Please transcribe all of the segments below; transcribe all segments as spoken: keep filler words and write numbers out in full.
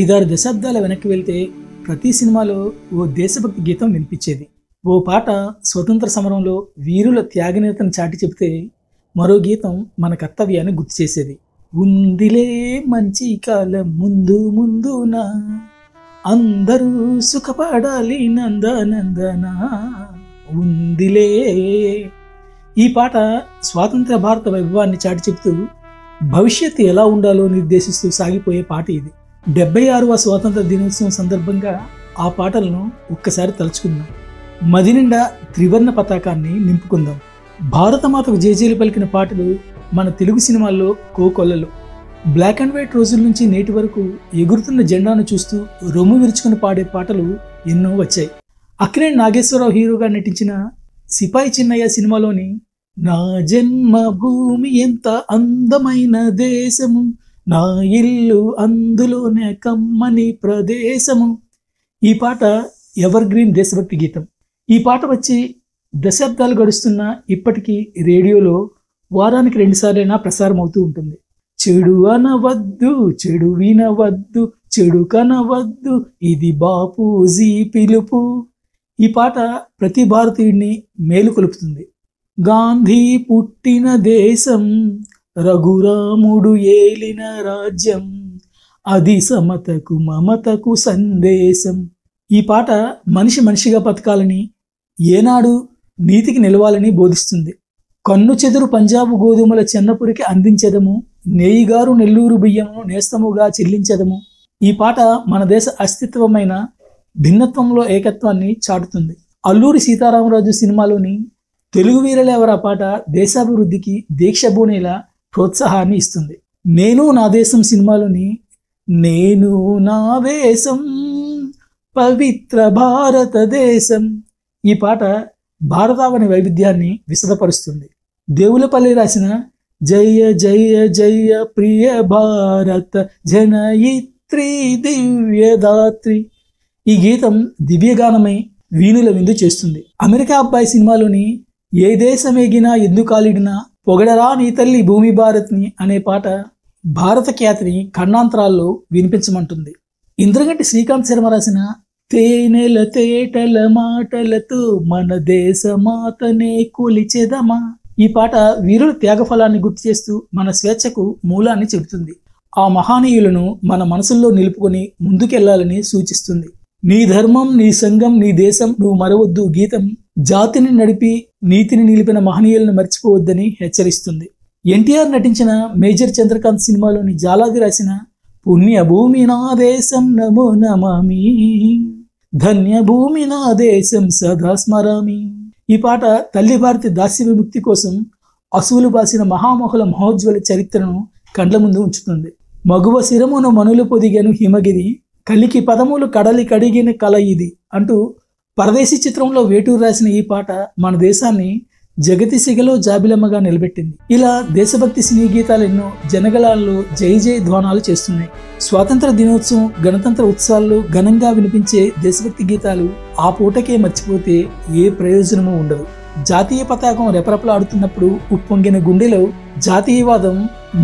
ఐదారు దశాబ్దాల వెనక్కి వెళ్తే ప్రతి సినిమాలో ఓ దేశభక్తి గీతం వినిపించేది. ఓ పాట స్వతంత్ర సమరంలో వీరుల త్యాగనేతను చాటి చెబితే మరో గీతం మన కర్తవ్యాన్ని గుర్తు చేసేది. ఉందిలే మంచి కాలం ముందు ముందున, అందరూ సుఖపడాలి నందనందన ఉందిలే. ఈ పాట స్వాతంత్ర భారత వైభవాన్ని చాటి చెబుతూ భవిష్యత్తు ఎలా ఉండాలో నిర్దేశిస్తూ సాగిపోయే పాట ఇది. డెబ్బై ఆరవ స్వాతంత్ర దినోత్సవం సందర్భంగా ఆ పాటలను ఒక్కసారి తలుచుకుందాం. మది నిండా త్రివర్ణ పతాకాన్ని నింపుకుందాం. భారతమాతకు జేజేలు పలికిన పాటలు మన తెలుగు సినిమాల్లో కోకొల్లలు. బ్లాక్ అండ్ వైట్ రోజుల నుంచి నేటి వరకు ఎగురుతున్న జెండాను చూస్తూ రొమ్ము విరుచుకుని పాడే పాటలు ఎన్నో వచ్చాయి. అక్కినేని నాగేశ్వరరావు హీరోగా నటించిన సిపాయి చిన్నయ్య సినిమాలోని నా జన్మ భూమి ఎంత అందమైన దేశము, నా ఇల్లు అందులోనే కమ్మని ప్రదేశము, ఈ పాట ఎవర్ గ్రీన్ దేశభక్తి గీతం. ఈ పాట వచ్చి దశాబ్దాలు గడుస్తున్న ఇప్పటికీ రేడియోలో వారానికి రెండుసార్లైనా ప్రసారం అవుతూ ఉంటుంది. చెడు అనవద్దు, చెడు వినవద్దు, చెడు కనవద్దు, ఇది బాపూజీ పిలుపు. ఈ పాట ప్రతి భారతీయుడిని మేలుకొలుపుతుంది. గాంధీ పుట్టిన దేశం, రఘురాముడు ఏలిన రాజ్యం, అది సమతకు మమతకు సందేశం. ఈ పాట మనిషి మనిషిగా బతకాలని, ఏనాడు నీతికి నిలవాలని బోధిస్తుంది. కన్ను చెదురు పంజాబు గోధుమల చెన్నపురికి అందించదము, నేయిగారు నెల్లూరు బియ్యము నేస్తముగా చెల్లించదము. ఈ పాట మన దేశ అస్తిత్వమైన భిన్నత్వంలో ఏకత్వాన్ని చాటుతుంది. అల్లూరి సీతారామరాజు సినిమాలోని తెలుగు వీరలేవరా పాట దేశాభివృద్ధికి దీక్ష బూనేలా ప్రోత్సాహాన్ని ఇస్తుంది. నేను నా దేశం సినిమాలోని నేను నా దేశం పవిత్ర భారతదేశం ఈ పాట భారతావని వైవిధ్యాన్ని విశదపరుస్తుంది. దేవులపల్లి రాసిన జయ జయ జయ ప్రియ భారత జనయిత్రి దివ్యదాత్రి ఈ గీతం దివ్యగానమై వీణుల విందు చేస్తుంది. అమెరికా అబ్బాయి సినిమాలోని ఏ దేశమేగినా ఎందుకాలిడినా పొగడరా నీ తల్లి భూమి భారత్ని అనే పాట భారత ఖ్యాతిని ఖండాంతరాల్లో వినిపించమంటుంది. ఇంద్రగంటి శ్రీకాంత్ శర్మ రాసిన తేనెల తేటల మాటలతో మన దేశమాతనే కొలిచెదమా ఈ పాట వీరుల త్యాగఫలాన్ని గుర్తు చేస్తూ మన స్వేచ్ఛకు మూలాన్ని చెబుతుంది. ఆ మహానీయులను మన మనసుల్లో నిలుపుకొని ముందుకెళ్లాలని సూచిస్తుంది. నీ ధర్మం నీ సంఘం నీ దేశం నువ్వు మరవద్దు గీతం జాతిని నడిపి నీతిని నిలిపిన మహనీయులను మర్చిపోవద్దని హెచ్చరిస్తుంది. ఎన్టీఆర్ నటించిన మేజర్ చంద్రకాంత్ సినిమాలోని జాలాది రాసిన పుణ్యభూమి నా దేశం నమో నమామి, ధన్యభూమి నా దేశం సదా స్మరామి ఈ పాట తల్లి భారతి దాస్య విముక్తి కోసం అసువులు బాసిన మహామహుల మహోజ్వల చరిత్రను కండ్ల ముందు ఉంచుతుంది. మగువ శిరమును మనులు పొదిగాను హిమగిరి, కలికి పదములు కడలి కడిగిన కళ ఇది అంటూ పరదేశీ చిత్రంలో వేటూరు రాసిన ఈ పాట మన దేశాన్ని జగతి సిగలో జాబిలమ్మగా నిలబెట్టింది. ఇలా దేశభక్తి సినీ గీతాలు ఎన్నో జనగలాల్లో జై జయ ధ్వానాలు చేస్తున్నాయి. స్వాతంత్ర దినోత్సవం గణతంత్ర ఉత్సవాల్లో ఘనంగా వినిపించే దేశభక్తి గీతాలు ఆ పూటకే మర్చిపోతే ఏ ప్రయోజనమూ ఉండదు. జాతీయ పతాకం రెపరెపలాడుతున్నప్పుడు ఉప్పొంగిన గుండెలో జాతీయవాదం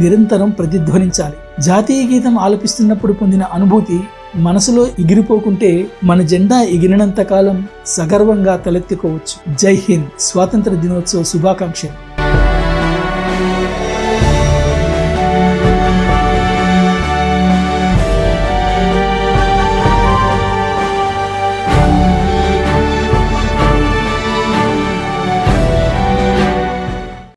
నిరంతరం ప్రతిధ్వనించాలి. జాతీయ గీతం ఆలపిస్తున్నప్పుడు పొందిన అనుభూతి మనసులో ఎగిరిపోకుంటే మన జెండా ఎగిరినంత కాలం సగర్వంగా తలెత్తుకోవచ్చు. జై హింద్. స్వాతంత్ర దినోత్సవ శుభాకాంక్షలు.